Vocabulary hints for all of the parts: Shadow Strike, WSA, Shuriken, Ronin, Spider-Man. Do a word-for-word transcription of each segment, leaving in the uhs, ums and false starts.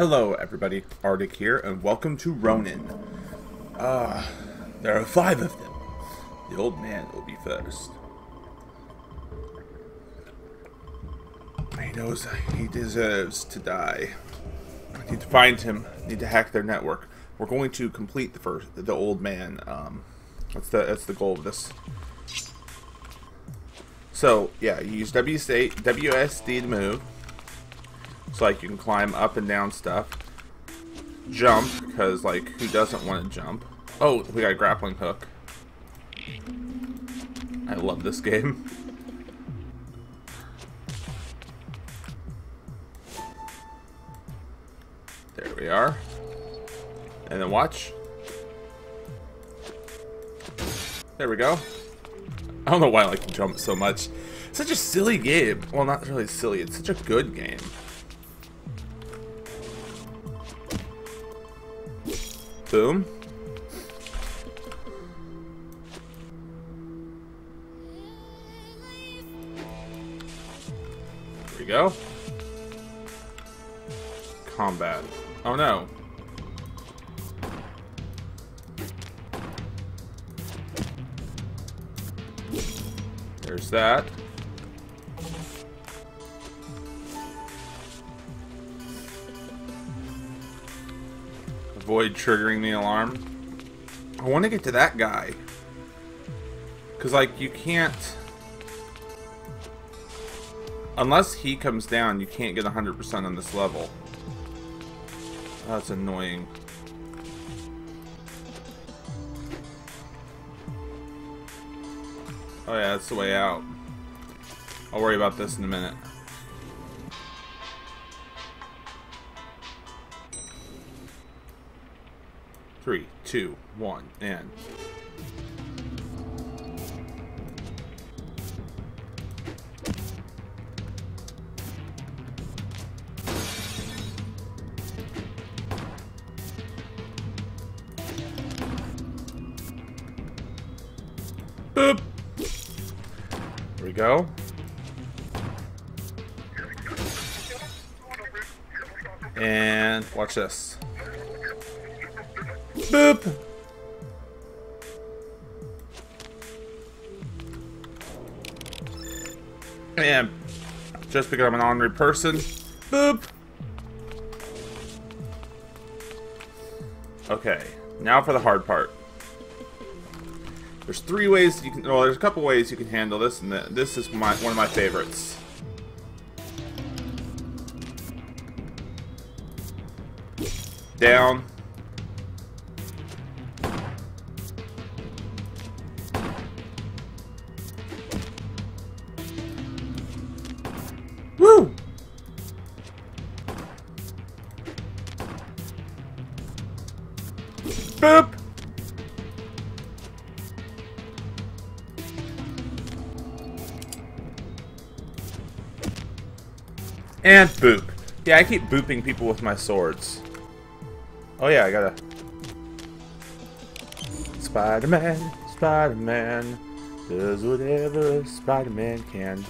Hello everybody, Arctic here, and welcome to Ronin. Ah, uh, there are five of them. The old man will be first. He knows he deserves to die. I need to find him. I need to hack their network. We're going to complete the first, the old man. Um, that's the that's the goal of this. So yeah, you use W S A, W S D to move. So, like, you can climb up and down stuff. Jump, because, like, who doesn't want to jump? Oh, we got a grappling hook. I love this game. There we are. And then watch. There we go. I don't know why I like to jump so much. It's such a silly game. Well, not really silly. It's such a good game. Boom. There we go. Combat. Oh no. There's that. Avoid triggering the alarm. I want to get to that guy. Because, like, you can't... Unless he comes down, you can't get one hundred percent on this level. That's annoying. Oh yeah, that's the way out. I'll worry about this in a minute. Three, two, one, and... Boop! There we go. And watch this. Boop! And just because I'm an honorary person, boop! Okay, now for the hard part. There's three ways you can. Well, there's a couple ways you can handle this, and this is my one of my favorites. Down. Boop! And boop. Yeah, I keep booping people with my swords. Oh yeah, I gotta... Spider-Man, Spider-Man, does whatever Spider-Man can.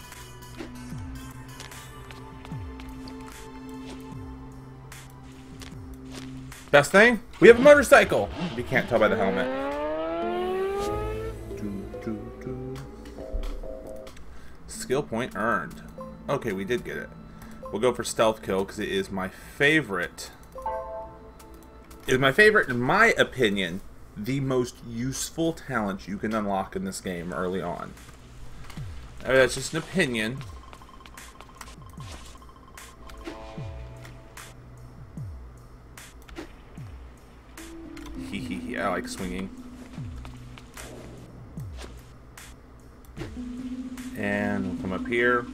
Best thing? We have a motorcycle! You can't tell by the helmet. Doo, doo, doo. Skill point earned. Okay, we did get it. We'll go for stealth kill because it is my favorite. It is my favorite, in my opinion, the most useful talent you can unlock in this game early on. I mean, that's just an opinion. I like swinging. And we'll come up here.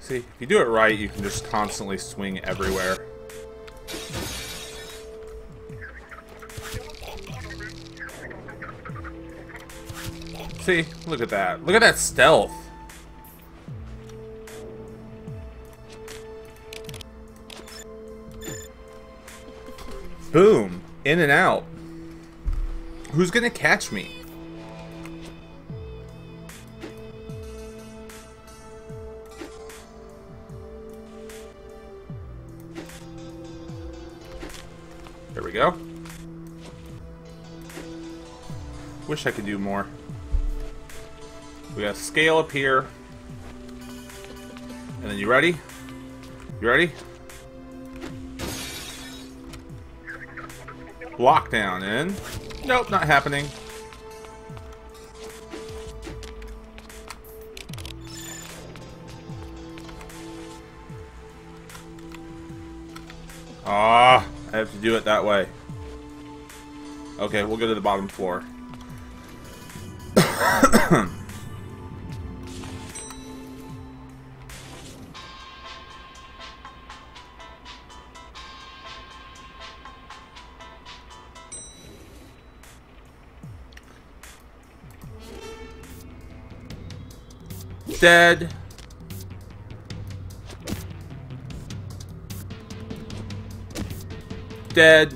See, if you do it right, you can just constantly swing everywhere. See, look at that. Look at that stealth. Boom! In and out. Who's gonna catch me? There we go. Wish I could do more. We got scale up here. And then you ready? You ready? Lockdown in. Nope, not happening. Ah, I have to do it that way. Okay, we'll go to the bottom floor. Dead. Dead.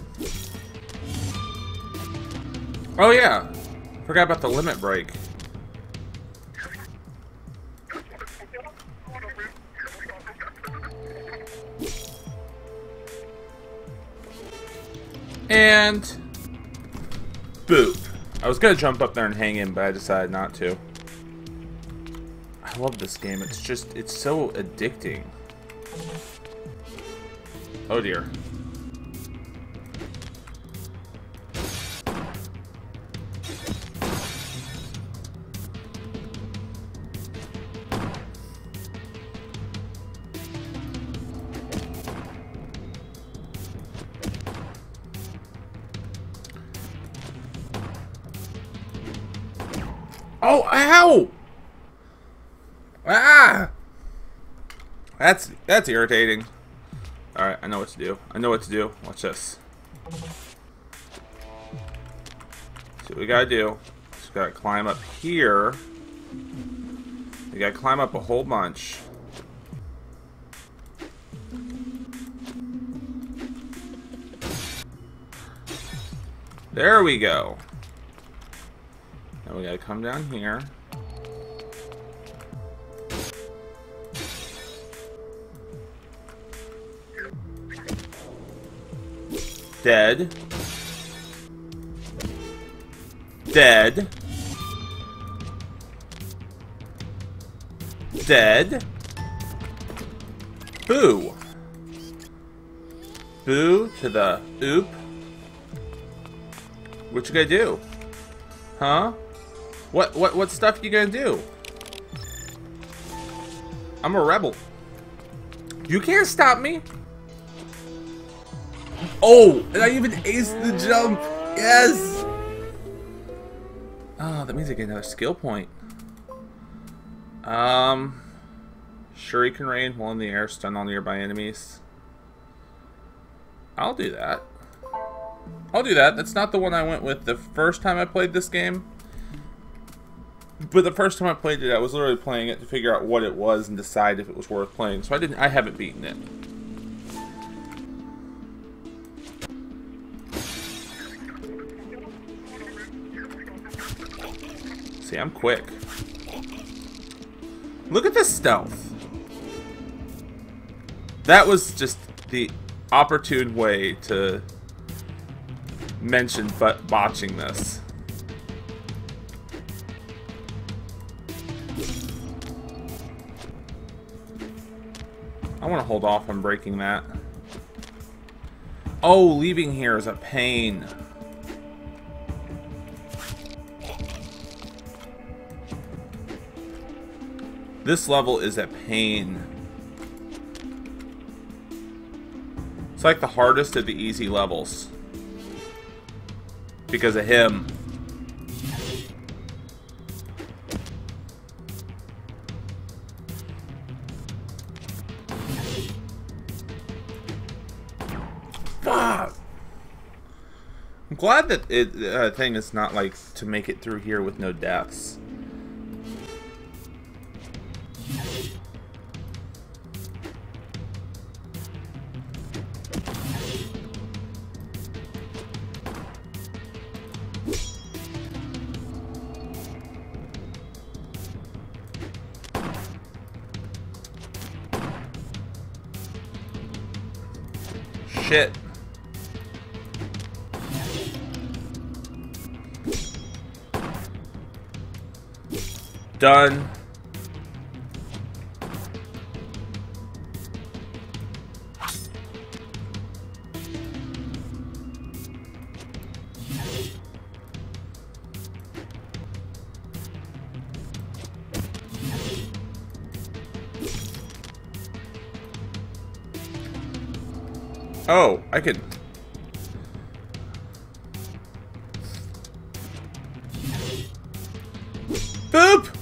Oh yeah, forgot about the limit break. And boop. I was gonna jump up there and hang in, but I decided not to. I love this game. It's just, it's so addicting. Oh dear. Oh, ow! Ah! That's that's irritating. All right, I know what to do. I know what to do. Watch this. See what we gotta do. Just gotta climb up here. We gotta climb up a whole bunch. There we go. Now we gotta come down here. Dead. Dead. Dead. Boo. Boo to the oop. What you gonna do? Huh? What what what stuff you gonna do? I'm a rebel. You can't stop me. Oh, and I even aced the jump. Yes. Oh, that means I get another skill point. Um, Shuriken rain while in the air, stun all nearby enemies. I'll do that. I'll do that. That's not the one I went with the first time I played this game. But the first time I played it, I was literally playing it to figure out what it was and decide if it was worth playing. So I didn't. I haven't beaten it. See, I'm quick. Look at this stealth. That was just the opportune way to mention but botching this. I want to hold off on breaking that. Oh, leaving here is a pain. This level is a pain. It's like the hardest of the easy levels. Because of him. Fuck! I'm glad that it uh, thing is not like to make it through here with no deaths. Shit. Done. Oh, I could... Boop!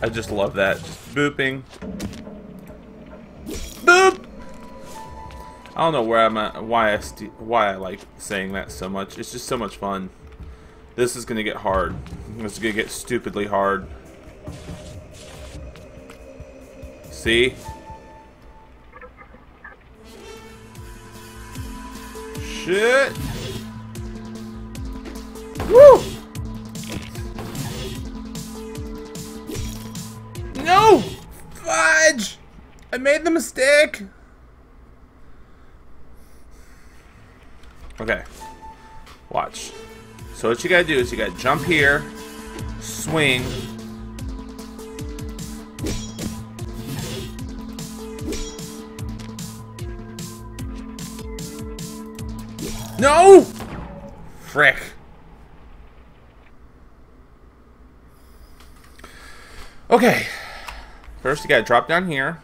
I just love that. Just booping. Boop! I don't know where I'm at, why I st why I like saying that so much. It's just so much fun. This is gonna get hard. This is gonna get stupidly hard. See? Shit! Woo! No! Fudge! I made the mistake! Okay. Watch. So what you gotta do is you gotta jump here, swing, no, frick. Okay, first you gotta drop down here.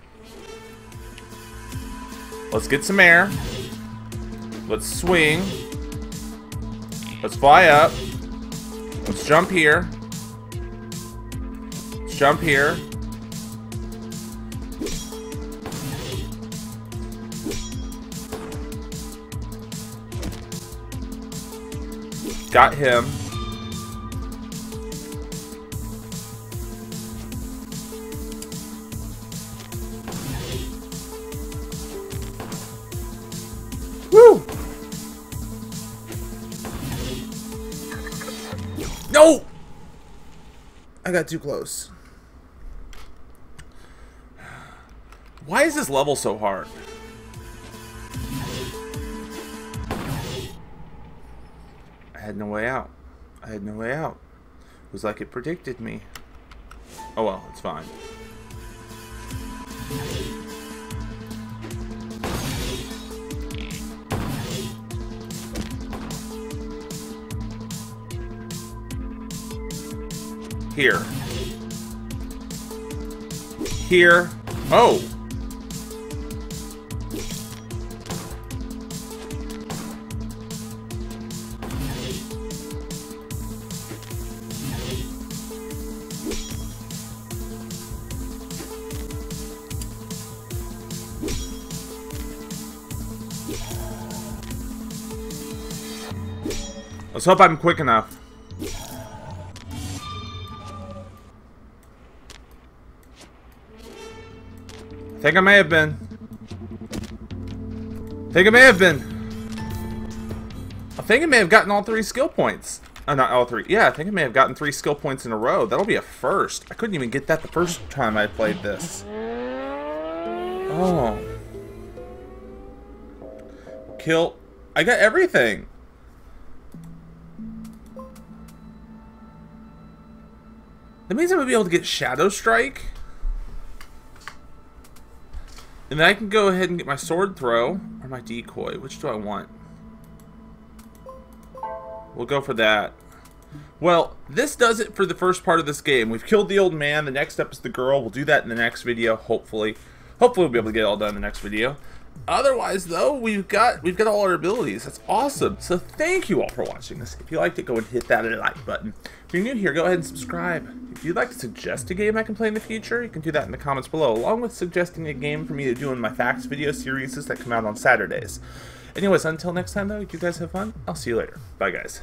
Let's get some air. Let's swing. Let's fly up. Let's jump here. Let's jump here. Got him. Woo! No! I got too close. Why is this level so hard? I had no way out. I had no way out. It was like it predicted me. Oh well, it's fine. Here. Here. Oh! Let's hope I'm quick enough. I think I may have been. I think I may have been. I think I may have gotten all three skill points. Oh, not all three. Yeah, I think I may have gotten three skill points in a row. That'll be a first. I couldn't even get that the first time I played this. Oh. Kill. I got everything. That means I'm going to be able to get Shadow Strike. And then I can go ahead and get my sword throw or my decoy. Which do I want? We'll go for that. Well, this does it for the first part of this game. We've killed the old man. The next step is the girl. We'll do that in the next video, hopefully. Hopefully we'll be able to get it all done in the next video. Otherwise, though, we've got we've got all our abilities. That's awesome. So thank you all for watching this. If you liked it, go and hit that like button. If you're new here, go ahead and subscribe. If you'd like to suggest a game I can play in the future, you can do that in the comments below, along with suggesting a game for me to do in my Facts video series that come out on Saturdays. Anyways, until next time, though, you guys have fun. I'll see you later. Bye, guys.